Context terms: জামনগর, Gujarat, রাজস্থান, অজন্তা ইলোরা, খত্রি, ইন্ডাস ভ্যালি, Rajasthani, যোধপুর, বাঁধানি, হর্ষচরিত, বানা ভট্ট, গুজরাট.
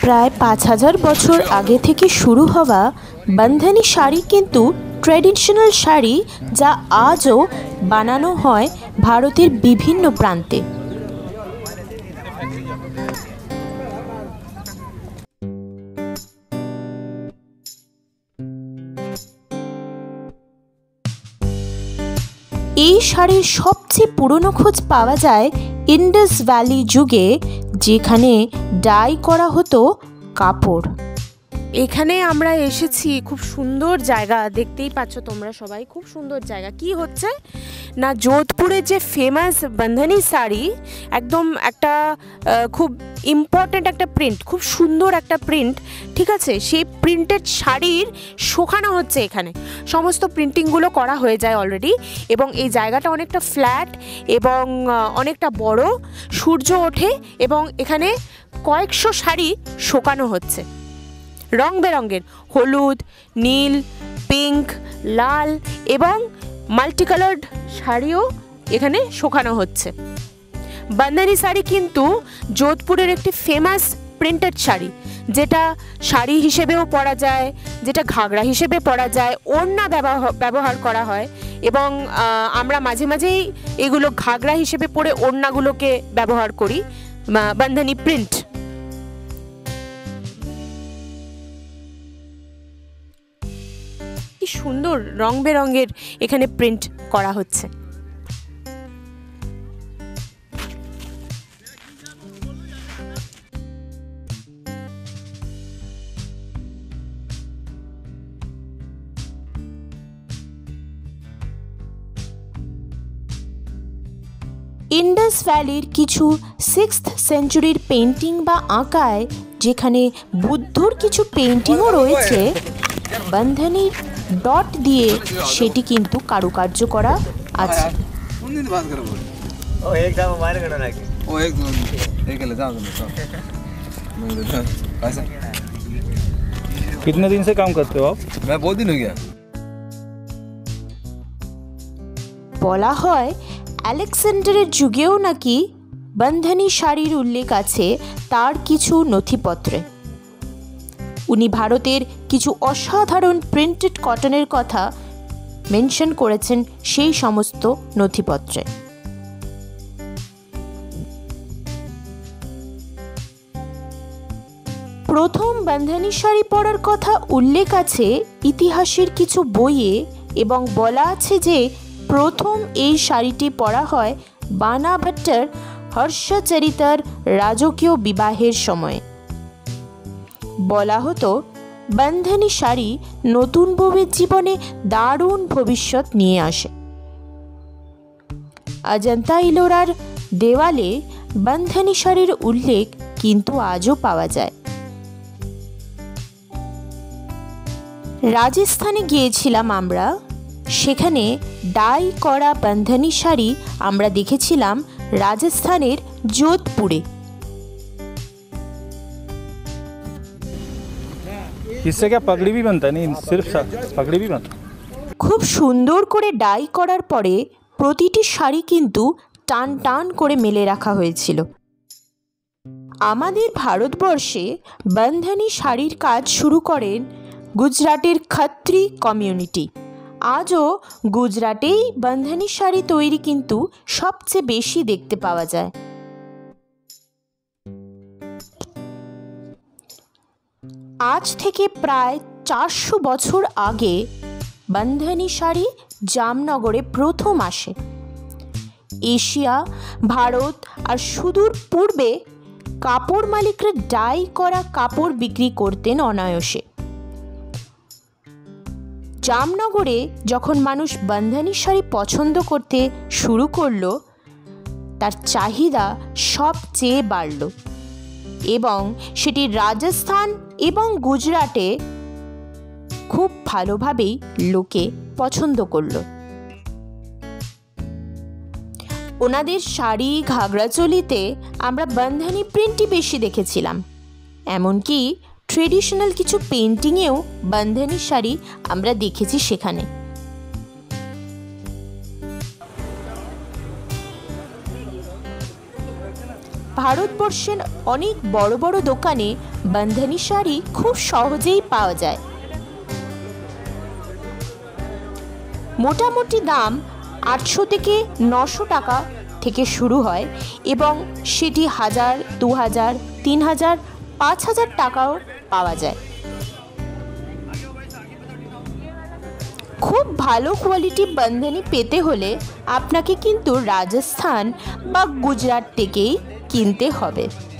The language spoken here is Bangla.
प्राय 5000 बछर आगे थेके शुरू हवा बांधानी शाड़ी किन्तु ट्रेडिशनल शाड़ी जा आजो बानानो हय भारतेर विभिन्न प्रान्ते। এই শাড়ির সবচেয়ে পুরনো খোঁজ পাওয়া যায় ইন্ডাস ভ্যালি যুগে, যেখানে ডাই করা হতো কাপড়। এখানে আমরা এসেছি, খুব সুন্দর জায়গা, দেখতেই পাচ্ছ তোমরা সবাই, খুব সুন্দর জায়গা। কি হচ্ছে না, যোধপুরের যে ফেমাস বাঁধানি শাড়ি, একদম একটা খুব ইম্পর্ট্যান্ট একটা প্রিন্ট, খুব সুন্দর একটা প্রিন্ট, ঠিক আছে, সেই প্রিন্টেড শাড়ির শোখানো হচ্ছে এখানে। সমস্ত প্রিন্টিংগুলো করা হয়ে যায় অলরেডি, এবং এই জায়গাটা অনেকটা ফ্ল্যাট এবং অনেকটা বড়, সূর্য ওঠে এবং এখানে কয়েকশো শাড়ি শোকানো হচ্ছে রং বেরঙের, হলুদ, নীল, পিঙ্ক, লাল এবং মাল্টি কালার্ড শাড়িও এখানে শোকানো হচ্ছে। বাঁধানি শাড়ি কিন্তু যোধপুরের একটি ফেমাস প্রিন্টেড শাড়ি, যেটা শাড়ি হিসেবেও পরা যায়, যেটা ঘাগরা হিসেবে পরা যায়, ওড়না ব্যবহার করা হয়, এবং আমরা মাঝে মাঝেই এগুলো ঘাগরা হিসেবে পরে ওড়নাগুলোকে ব্যবহার করি, বাঁধানি প্রিন্ট। কি সুন্দর রং বেরঙের এখানে প্রিন্ট করা হচ্ছে। ইন্ডাস ভ্যালির কিছু 6th সেঞ্চুরির পেন্টিং বা আঁকায়, যেখানে বুদ্ধর কিছু পেন্টিংও রয়েছে, বাঁধানি ডট দিয়ে সেটি কিন্তু কারুকার্য করা আছে। कितने दिन से काम करते हो आप? मैं बहुत दिन हो गया। বলা হয় আলেকজান্ডারের যুগেও নাকি বাঁধানি শাড়ির উল্লেখ আছে তার কিছু নথিপত্রে। উনি ভারতের কিছু অসাধারণ প্রিন্টেড কটনের কথা মেনশন করেছেন সেই সমস্ত নথিপত্রে। প্রথম বাঁধানি শাড়ি পরার কথা উল্লেখ আছে ইতিহাসের কিছু বইয়ে, এবং বলা আছে যে প্রথম এই শাড়িটি পরা হয় বানা ভট্টের হর্ষচরিতার রাজকীয় বিবাহের সময়। বলা হতো বাঁধানি শাড়ি নতুন বউয়ের জীবনে দারুণ ভবিষ্যৎ নিয়ে আসে। অজন্তা ইলোরার দেওয়ালে বাঁধানি শাড়ির উল্লেখ কিন্তু আজও পাওয়া যায়। রাজস্থানে গিয়েছিলাম আমরা, সেখানে ডাই করা বাঁধানি শাড়ি আমরা দেখেছিলাম রাজস্থানের যোধপুরে। इससे क्या पगड़ी भी बनता है? नहीं, सिर्फ पगड़ी भी बनता। খুব সুন্দর করে ডাই করার পরে প্রতিটি শাড়ি কিন্তু টান টান করে মেলে রাখা হয়েছিল। আমাদের ভারতবর্ষে বাঁধানি শাড়ির কাজ শুরু করেন গুজরাটের খত্রি কমিউনিটি। আজও গুজরাটেই বাঁধানি শাড়ি তৈরি কিন্তু সবচেয়ে বেশি দেখতে পাওয়া যায়। আজ থেকে প্রায় 400 বছর আগে বাঁধানি শাড়ি জামনগরে প্রথম আসে। এশিয়া, ভারত আর সুদূর পূর্বে কাপড় মালিকরা ডাই করা কাপড় বিক্রি করতেন অনায়াসে। জামনগরে যখন মানুষ বাঁধানি শাড়ি পছন্দ করতে শুরু করল, তার চাহিদা সবচেয়ে বাড়ল, এবং সেটি রাজস্থান এবং গুজরাটে খুব ভালোভাবেই লোকে পছন্দ করল। ওনাদের শাড়ি ঘাগরাচলিতে আমরা বাঁধানি প্রিন্টই বেশি দেখেছিলাম, এমনকি ট্রেডিশনাল কিছু পেন্টিংয়েও বাঁধানি শাড়ি আমরা দেখেছি সেখানে। ভারতবর্ষের অনেক বড় বড় দোকানে বান্ধনি শাড়ি খুব সহজেই পাওয়া যায়। মোটামুটি দাম ৮০০ থেকে ৯০০ টাকা থেকে শুরু হয় এবং সেটি ১০০০, ২০০০, ৩০০০, ৫০০০ টাকাও পাওয়া যায়। खूब भालो क्वालिटी बांधनी पेते होले आपनाके किन्तु राजस्थान बा गुजरात थेकेई किनते होबे।